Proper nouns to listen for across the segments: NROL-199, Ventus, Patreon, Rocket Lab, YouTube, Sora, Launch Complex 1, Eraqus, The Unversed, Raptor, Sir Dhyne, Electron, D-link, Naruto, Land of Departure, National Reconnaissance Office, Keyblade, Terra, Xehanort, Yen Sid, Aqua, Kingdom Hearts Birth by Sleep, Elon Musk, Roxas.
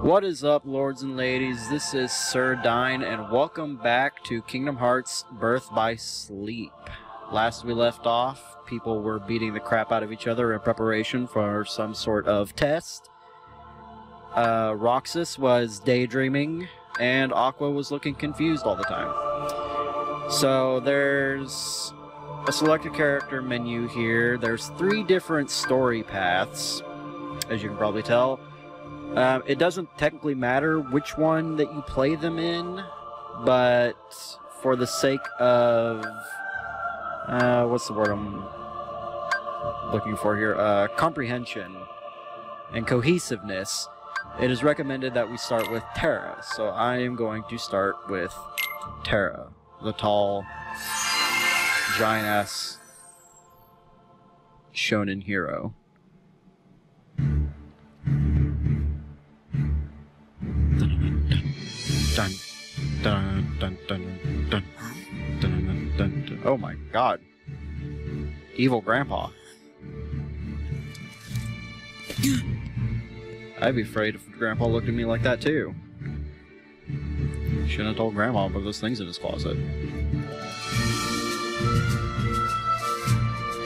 What is up, lords and ladies? This is Sir Dhyne, and welcome back to Kingdom Hearts Birth by Sleep. Last we left off, people were beating the crap out of each other in preparation for some sort of test. Roxas was daydreaming, and Aqua was looking confused all the time. So there's a selected character menu here. There's three different story paths, as you can probably tell. It doesn't technically matter which one that you play them in, but for the sake of, what's the word I'm looking for here, comprehension and cohesiveness, it is recommended that we start with Terra. So I am going to start with Terra, the tall, giant-ass shonen hero. Dun, dun, dun, dun, dun, dun, dun, dun, dun. Oh my god. Evil grandpa. I'd be afraid if grandpa looked at me like that too. Shouldn't have told grandma about those things in his closet.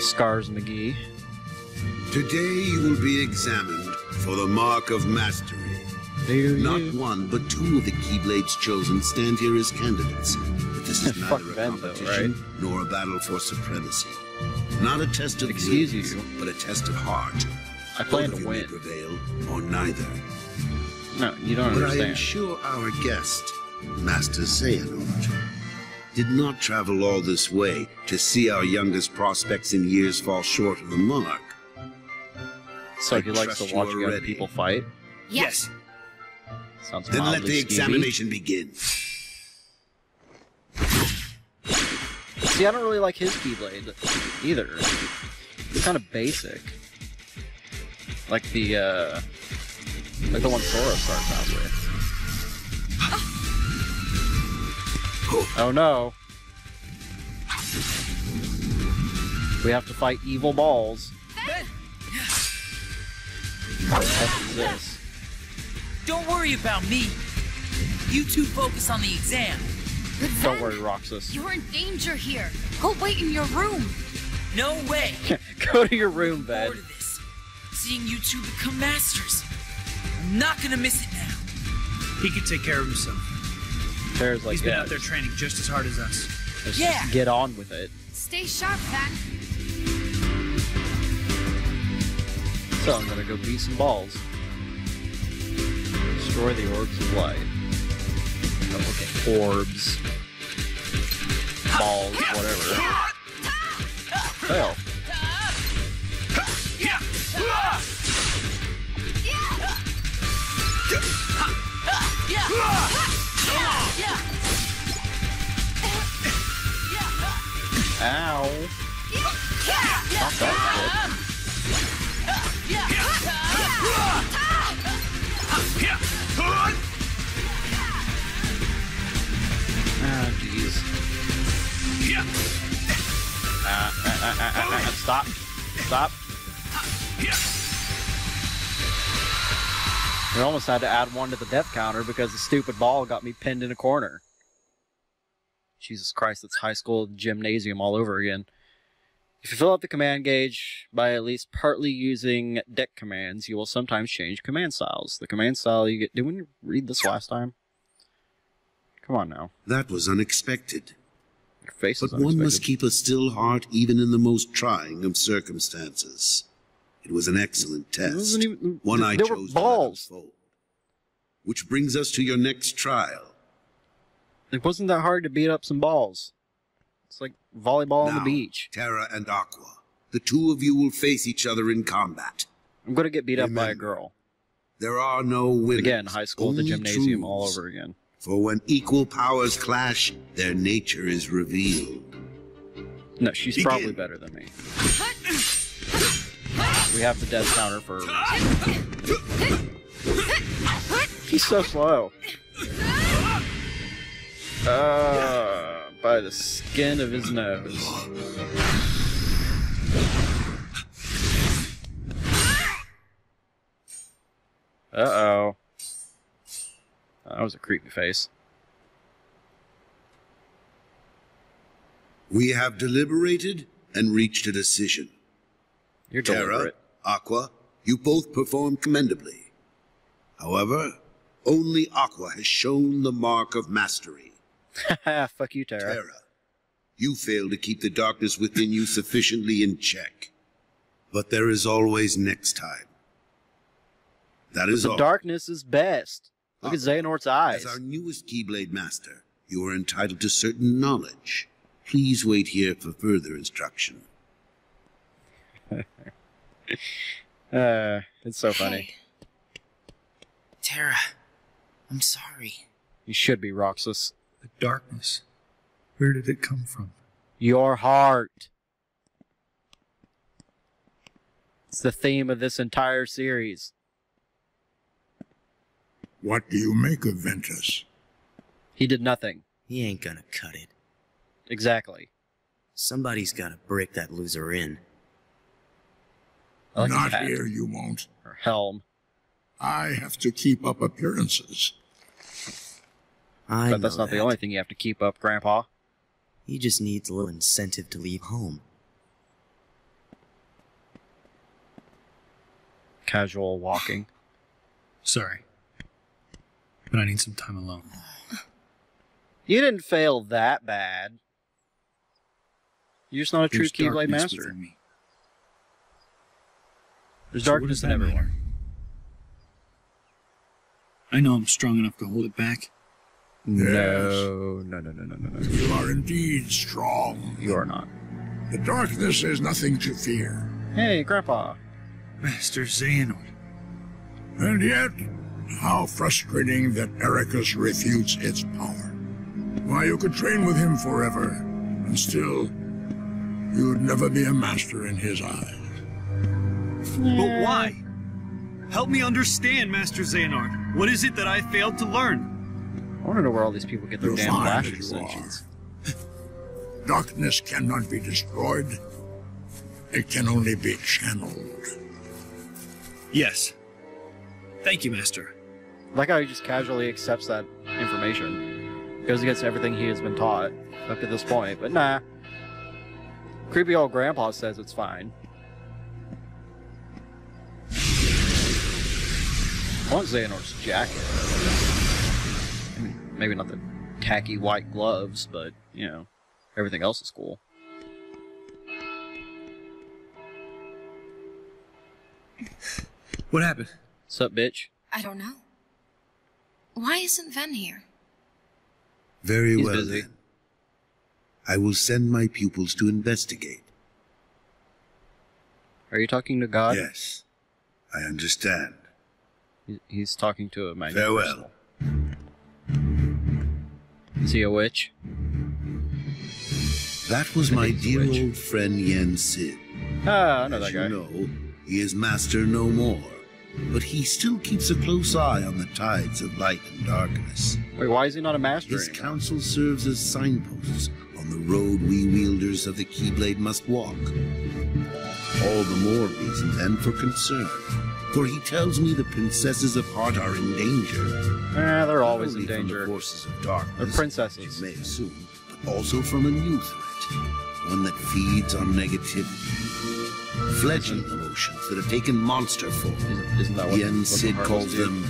Scars McGee. Today you will be examined for the mark of mastery. Not one, but two of the Keyblades chosen stand here as candidates. But this is neither a competition nor a battle for supremacy. Not a test of skills, but a test of heart. I plan to win. Prevail or neither. No, you don't understand. But I am sure our guest, Master Xehanort, did not travel all this way to see our youngest prospects in years fall short of the mark. So he likes to watch young people fight? Yes. Then let the examination begin. See, I don't really like his Keyblade either. It's kind of basic. Like the one Sora starts out with. Oh no. We have to fight evil balls. What the heck is this? Don't worry about me. You two focus on the exam. Don't worry, Roxas. You're in danger here. Go wait in your room. No way. Go to your room, Ben. Seeing you two become masters. I'm not gonna miss it now. He could take care of himself. Like he's been out there training just as hard as us. Let's just get on with it. Stay sharp, Zach. So I'm gonna go beat some balls. Destroy the orbs of light. Oh, okay. Orbs. Balls, whatever. Hell. Ow. Not that good. Stop. Stop. We almost had to add one to the death counter because the stupid ball got me pinned in a corner. Jesus Christ, it's high school gymnasium all over again. If you fill out the command gauge by at least partly using deck commands, you will sometimes change command styles. The command style you get... Didn't we read this last time? Come on now. That was unexpected. Your face is unexpected. But one must keep a still heart even in the most trying of circumstances. It was an excellent test. It wasn't even, one I chose balls. Which brings us to your next trial. It wasn't that hard to beat up some balls. It's like volleyball on the beach. Terra and Aqua, the two of you will face each other in combat. I'm going to get beat up by a girl. There are no winners. Again, high school, the gymnasium, all over again. For when equal powers clash, their nature is revealed. No, she's probably better than me. We have the death counter for her. He's so slow. By the skin of his nose. Uh-oh. That was a creepy face. We have deliberated and reached a decision. You're Terra, Aqua, you both performed commendably. However, only Aqua has shown the mark of mastery. Fuck you, Terra. Terra, you failed to keep the darkness within you sufficiently in check. But there is always next time. That is all. The darkness is best. Look at Xehanort's eyes. As our newest Keyblade Master, you are entitled to certain knowledge. Please wait here for further instruction. It's so funny. Terra, I'm sorry. You should be, Roxas. The darkness. Where did it come from? Your heart. It's the theme of this entire series. What do you make of Ventus? He did nothing. He ain't gonna cut it. Exactly. Somebody's gotta break that loser in. Like not here, you won't. Her helm. I have to keep up appearances. But that's not the only thing you have to keep up, Grandpa. He just needs a little incentive to leave home. Casual walking. Sorry. But I need some time alone. You didn't fail that bad. You're just not a true Keyblade Master. There's darkness in everywhere. I know I'm strong enough to hold it back. No, no, no, no, no, no, no. You are indeed strong. You are not. The darkness is nothing to fear. Hey, Grandpa. Master Xehanort. And yet, how frustrating that Eraqus refutes its power. Why, you could train with him forever, and still, you'd never be a master in his eyes. But why? Help me understand, Master Xehanort. What is it that I failed to learn? I want to know where all these people get their damn flash extensions. Darkness cannot be destroyed. It can only be channeled. Yes. Thank you, Master. I like how he just casually accepts that information. Goes against everything he has been taught up to this point, but nah. Creepy old Grandpa says it's fine. I want Xehanort's jacket. I mean, maybe not the tacky white gloves, but, you know, everything else is cool. What happened? What's up, bitch? I don't know. Why isn't Ven here? Very well, then. I will send my pupils to investigate. Are you talking to God? Yes, I understand. He's talking to a magic. Farewell. Is he a witch? That was my dear old friend Yen Sid. Ah, I know that guy. As you know, he is master no more, but he still keeps a close eye on the tides of light and darkness. Wait, why is he not a master anymore? His counsel serves as signposts on the road we wielders of the Keyblade must walk. All the more reason, then, for concern. For he tells me the princesses of heart are in danger. They're always in danger. Not only from the forces of darkness, they're princesses, you may assume, but also from a new threat, one that feeds on negativity, fledgling emotions that have taken monster form. Isn't that what Yen Sid calls them?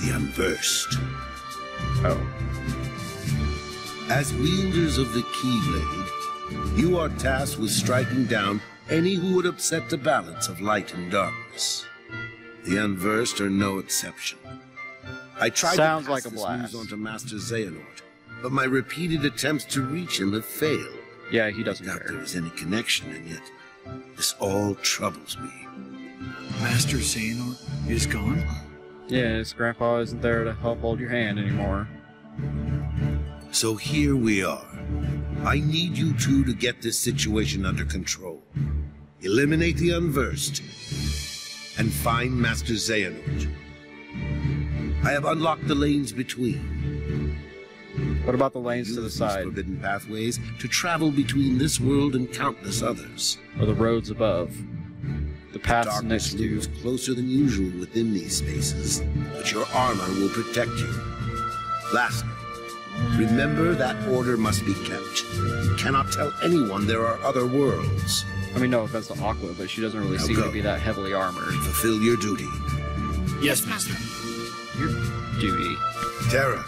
The Unversed. Oh. As wielders of the Keyblade, you are tasked with striking down any who would upset the balance of light and darkness. The Unversed are no exception. I tried to pass this news on to Master Xehanort, but my repeated attempts to reach him have failed. Yeah, he doesn't care. Not that there is any connection, and yet this all troubles me. Master Xehanort is gone? Yes, Grandpa isn't there to help hold your hand anymore. So here we are. I need you two to get this situation under control. Eliminate the Unversed, and find Master Xehanort. I have unlocked the lanes between. What about the lanes to the side? Forbidden pathways to travel between this world and countless others. Or the roads above. The path's next to you. Closer than usual within these spaces, but your armor will protect you. Lastly, remember that order must be kept. You cannot tell anyone there are other worlds. I mean, no offense to Aqua, but she doesn't really seem to be that heavily armored. Fulfill your duty. Yes, Master. Your duty. Terra,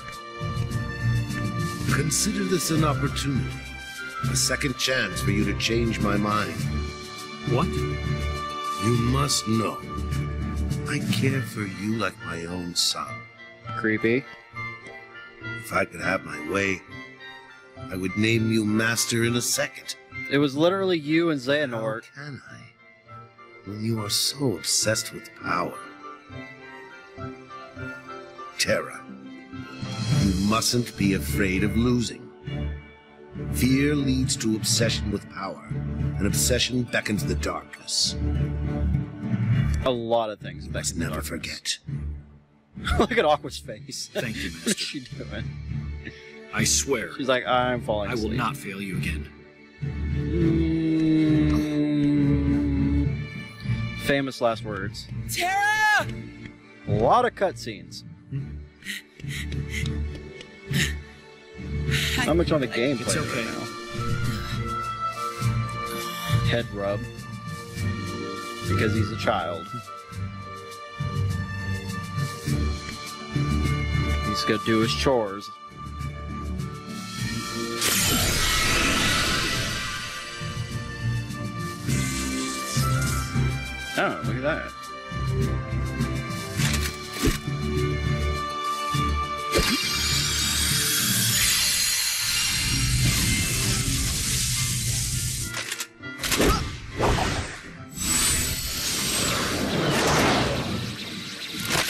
consider this an opportunity. A second chance for you to change my mind. What? You must know. I care for you like my own son. Creepy. If I could have my way, I would name you Master in a second. It was literally you and Xehanort. How can I? When you are so obsessed with power. Terra, you mustn't be afraid of losing. Fear leads to obsession with power, and obsession beckons the darkness. A lot of things beckon the darkness. Never forget. Look at Aqua's face. Thank you, Master. What's she doing? I swear. She's like, I'm falling asleep. I will not fail you again. Famous last words. Terra! A lot of cutscenes. How much on the gameplay right now? Head rub. Because he's a child. He's gonna do his chores. Oh, look at that.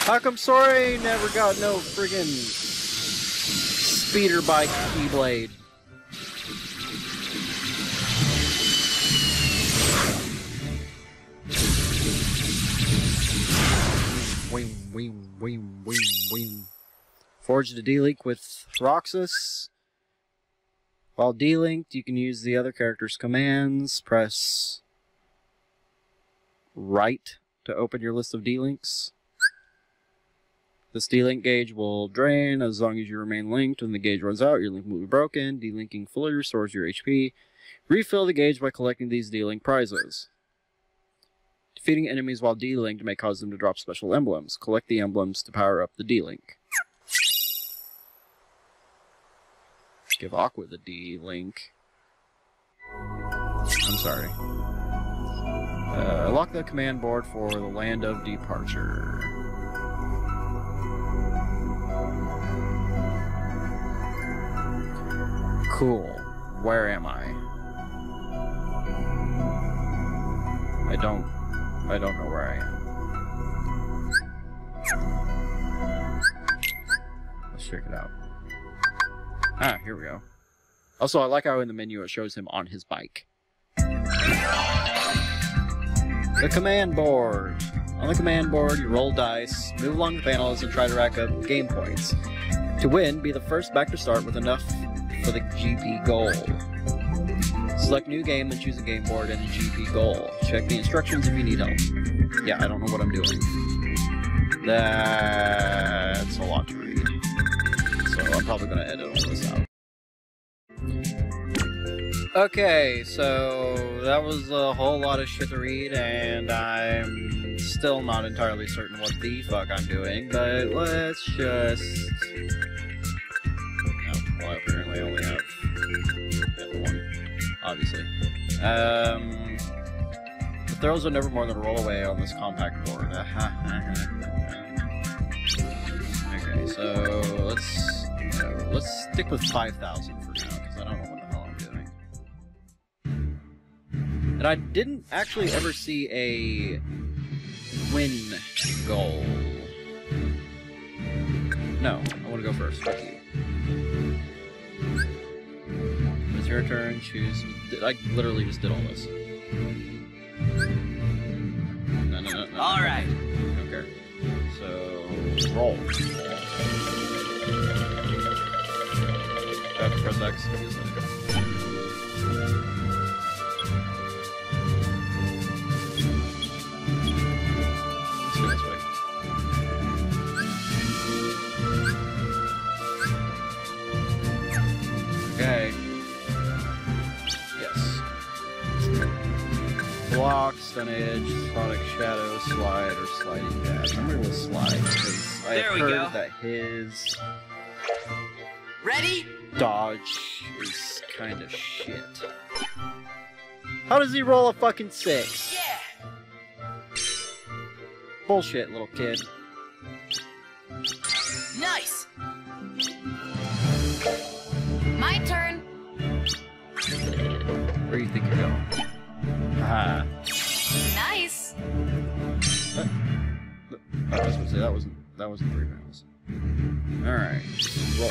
How come Sora never got no friggin' speeder bike keyblade? Wing, wing, wing, wing, wing. Forge the D-link with Roxas. While D-linked, you can use the other character's commands. Press right to open your list of D-links. This D-link gauge will drain as long as you remain linked. When the gauge runs out, your link will be broken. D-linking fully restores your HP. Refill the gauge by collecting these D-link prizes. Defeating enemies while D-linked may cause them to drop special emblems. Collect the emblems to power up the D-link. Give Aqua the D-link. I'm sorry. Lock the command board for the land of departure. Cool. Where am I? I don't know where I am. Let's check it out. Ah, here we go. Also, I like how in the menu it shows him on his bike. The command board. On the command board, you roll dice, move along the panels, and try to rack up game points. To win, be the first back to start with enough for the GP goal. Select new game, then choose a game board and a GP goal. Check the instructions if you need help. Yeah, I don't know what I'm doing. That's a lot to read. So I'm probably going to edit all this out. Okay, so that was a whole lot of shit to read, and I'm still not entirely certain what the fuck I'm doing, but let's just... Well, I apparently only have the other one, obviously. The throws are never more than a roll away on this compact board. Okay, so let's stick with 5,000 for now, because I don't know what the hell I'm doing. And I didn't actually ever see a win goal. No, I want to go first. Your turn, choose. I literally just did all this. No. Alright. Okay. So, roll. I have to press X. percentage, Sonic Shadow, Slide, or Sliding Dash. I'm going to go Slide, because I have heard that his dodge is kind of shit. How does he roll a fucking 6? Yeah. Bullshit, little kid. Nice! My turn! Where do you think you're going? Ah. Nice! I was gonna say, that wasn't 3 miles. Alright. Roll.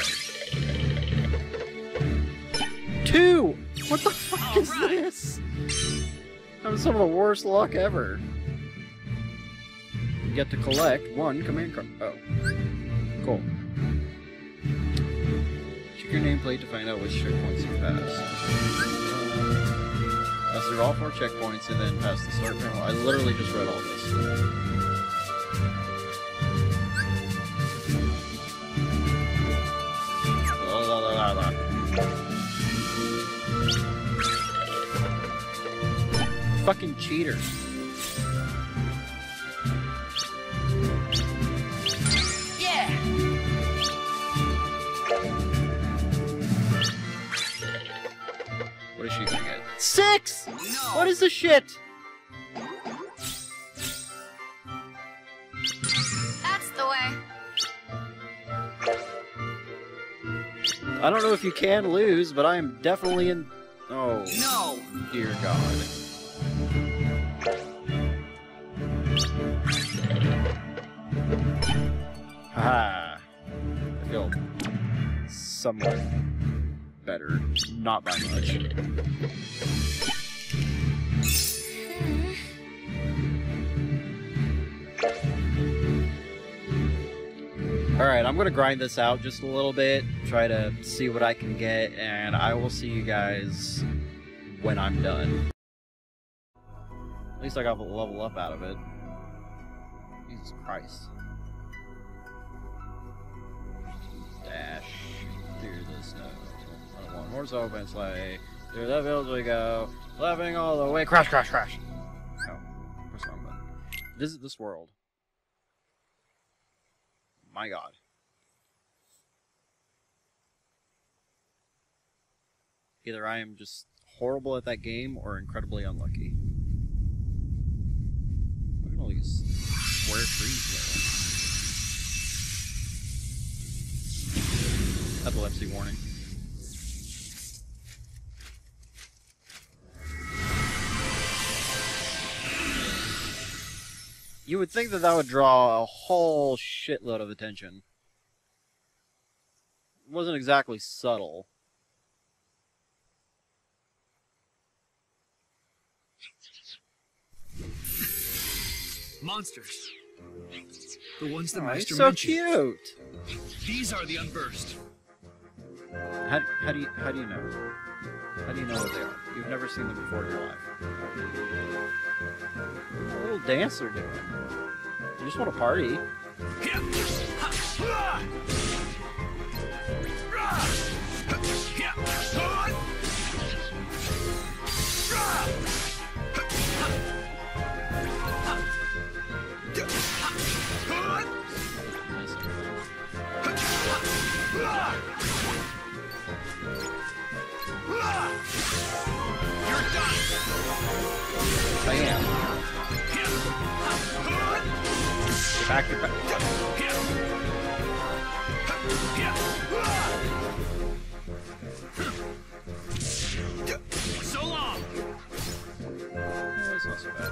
2! What the fuck is this? That was some of the worst luck ever. You get to collect 1 command card. Oh. Cool. Check your nameplate to find out which checkpoints you passed. Pass through all 4 checkpoints and then pass the start panel. I literally just read all this. La la la la la. Fucking cheaters. Six! No. What is this shit? That's the way. I don't know if you can lose, but I am definitely in. Oh. No! Dear God. Haha. I feel somewhat better. Not by much. Alright, I'm gonna grind this out just a little bit, try to see what I can get, and I will see you guys when I'm done. At least I got a level up out of it. Jesus Christ. Dash through the snow. One horse open sleigh. Through the fields we go, laughing all the way. Crash, crash, crash. Oh, press the wrong button. Visit this world. My God. Either I am just horrible at that game or incredibly unlucky. Look at all these square trees there. Epilepsy warning. You would think that that would draw a whole shitload of attention. It wasn't exactly subtle. Monsters. The ones the master mentioned. So cute. These are the Unversed. How do you know? How do you know what they are? You've never seen them before in your life. What a little dance they're doing. They just want to party. Bam. Back to back. So long. That's not so bad.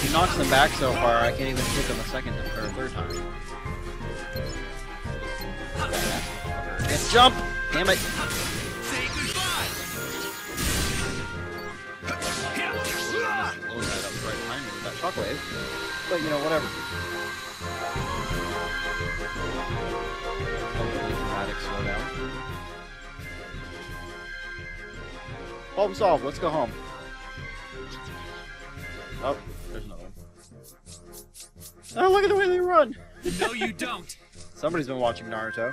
He knocks them back so far, I can't even hit them a second or a third time. Let's jump! Damn it! Say goodbye! Blow that up right behind me with that shockwave. But, you know, whatever. Hopefully dramatic slowdown. Problem solved, let's go home. Oh. There's another one. Oh, look at the way they run! No, you don't! Somebody's been watching Naruto.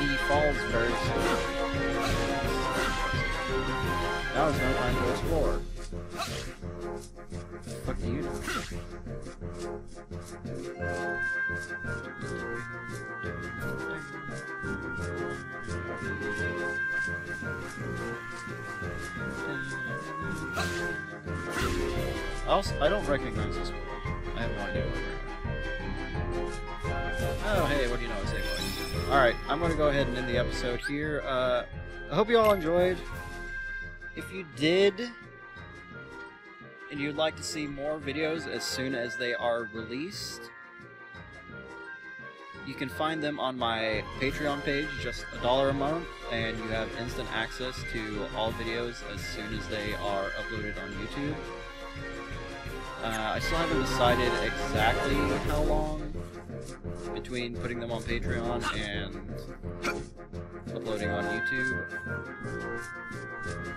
he falls very soon. Now is no time to explore. What the fuck do you do? Also, I don't recognize this world. I have no idea what we're doing. Oh, hey, what do you know? It's Save Boy. Alright, I'm going to go ahead and end the episode here. I hope you all enjoyed. If you did, and you'd like to see more videos as soon as they are released, you can find them on my Patreon page, just $1 a month, and you have instant access to all videos as soon as they are uploaded on YouTube. I still haven't decided exactly how long between putting them on Patreon and uploading on YouTube,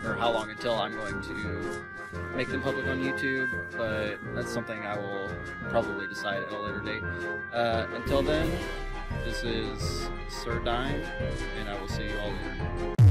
or how long until I'm going to make them public on YouTube, but that's something I will probably decide at a later date. Until then, this is Sir Dhyne, and I will see you all later.